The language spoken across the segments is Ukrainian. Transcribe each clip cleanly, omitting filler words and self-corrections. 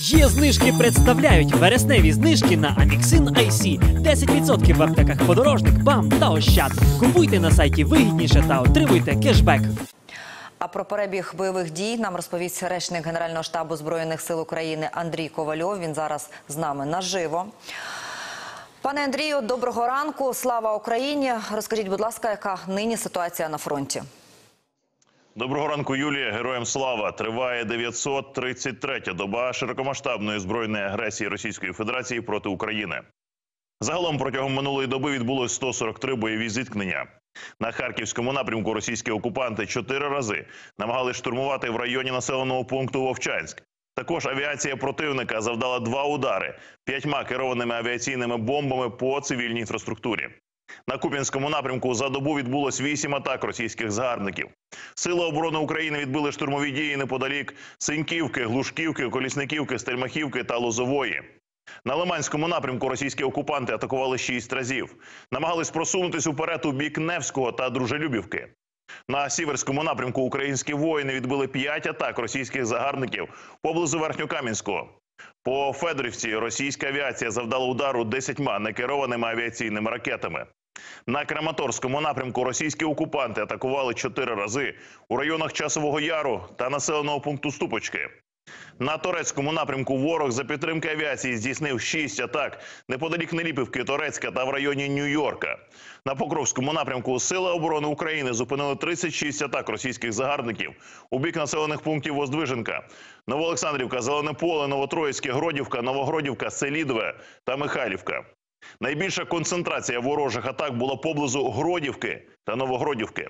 Є знижки представляють вересневі знижки на Amixin IC. 10% в аптеках «Подорожник», «БАМ» та «Ощад». Купуйте на сайті вигідніше та отримуйте кешбек. А про перебіг бойових дій нам розповість речник Генерального штабу Збройних сил України Андрій Ковальов. Він зараз з нами наживо. Пане Андрію, доброго ранку. Слава Україні. Розкажіть, будь ласка, яка нині ситуація на фронті? Доброго ранку, Юлія. Героям слава. Триває 933-я доба широкомасштабної збройної агресії Російської Федерації проти України. Загалом протягом минулої доби відбулось 143 бойові зіткнення. На Харківському напрямку російські окупанти 4 рази намагались штурмувати в районі населеного пункту Вовчанськ. Також авіація противника завдала 2 удари 5 керованими авіаційними бомбами по цивільній інфраструктурі. На Куп'янському напрямку за добу відбулось 8 атак російських загарбників. Сили оборони України відбили штурмові дії неподалік Синьківки, Глушківки, Колісниківки, Стельмахівки та Лозової. На Лиманському напрямку російські окупанти атакували 6 разів. Намагались просунутись уперед у бік Невського та Дружелюбівки. На Сіверському напрямку українські воїни відбили 5 атак російських загарбників поблизу Верхньокам'янського. По Федорівці російська авіація завдала удару 10 некерованими авіаційними ракетами. На Краматорському напрямку російські окупанти атакували 4 рази у районах Часового Яру та населеного пункту Ступочки. На Торецькому напрямку ворог за підтримки авіації здійснив 6 атак неподалік Неліпівки, Торецька та в районі Нью-Йорка. На Покровському напрямку Сили оборони України зупинили 36 атак російських загарбників у бік населених пунктів Воздвиженка, Новоолександрівка, Зелене Поле, Новотроїцьке, Гродівка, Новогродівка, Селідове та Михайлівка. Найбільша концентрація ворожих атак була поблизу Гродівки та Новогродівки.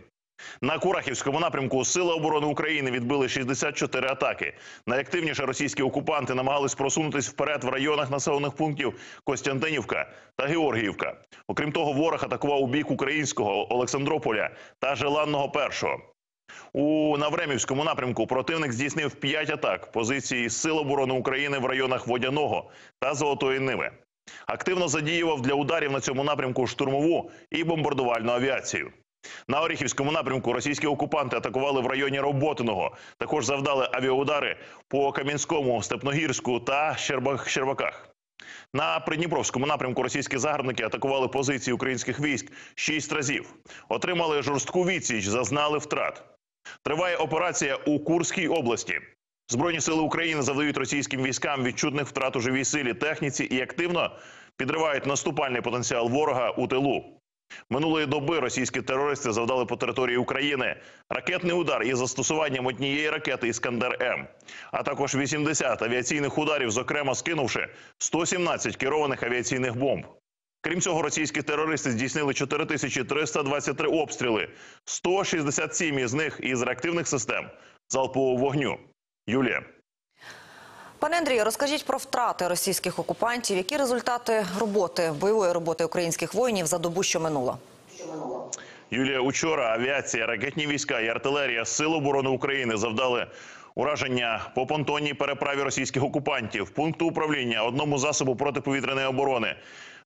На Курахівському напрямку Сили оборони України відбили 64 атаки. Найактивніше російські окупанти намагались просунутись вперед в районах населених пунктів Костянтинівка та Георгіївка. Окрім того, ворог атакував у бік Українського, Олександрополя та Желанного Першого. У Навремівському напрямку противник здійснив 5 атак позиції Сил оборони України в районах Водяного та Золотої Ниви. Активно задіював для ударів на цьому напрямку штурмову і бомбардувальну авіацію. На Оріхівському напрямку російські окупанти атакували в районі Роботиного. Також завдали авіаудари по Кам'янському, Степногірську та Щербаках. На Придніпровському напрямку російські загарбники атакували позиції українських військ 6 разів. Отримали жорстку відсіч, зазнали втрат. Триває операція у Курській області. Збройні сили України завдають російським військам відчутних втрат у живій силі, техніці і активно підривають наступальний потенціал ворога у тилу. Минулої доби російські терористи завдали по території України ракетний удар із застосуванням однієї ракети «Iskander-М», а також 80 авіаційних ударів, зокрема скинувши 117 керованих авіаційних бомб. Крім цього, російські терористи здійснили 4323 обстріли, 167 із них із реактивних систем залпового вогню. Юлія. Пане Андрію, розкажіть про втрати російських окупантів. Які результати роботи, бойової роботи українських воїнів за добу, що минула? Юлія, учора авіація, ракетні війська і артилерія Сил оборони України завдали ураження по понтонній переправі російських окупантів, пункту управління, одному засобу протиповітряної оборони.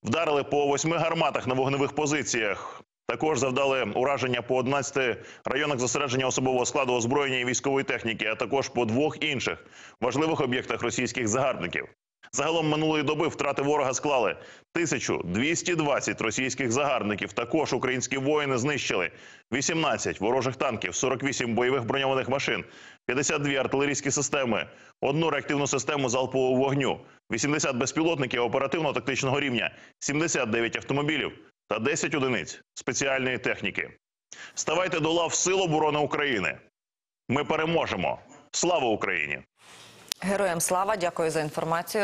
Вдарили по 8 гарматах на вогневих позиціях. Також завдали ураження по 11 районах зосередження особового складу, озброєння і військової техніки, а також по 2 інших важливих об'єктах російських загарбників. Загалом минулої доби втрати ворога склали 1220 російських загарбників. Також українські воїни знищили 18 ворожих танків, 48 бойових броньованих машин, 52 артилерійські системи, 1 реактивну систему залпового вогню, 80 безпілотників оперативно-тактичного рівня, 79 автомобілів та 10 одиниць спеціальної техніки. Ставайте до лав Сил оборони України. Ми переможемо. Слава Україні! Героям слава! Дякую за інформацію.